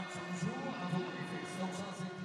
Attention, avant de faire son chassé.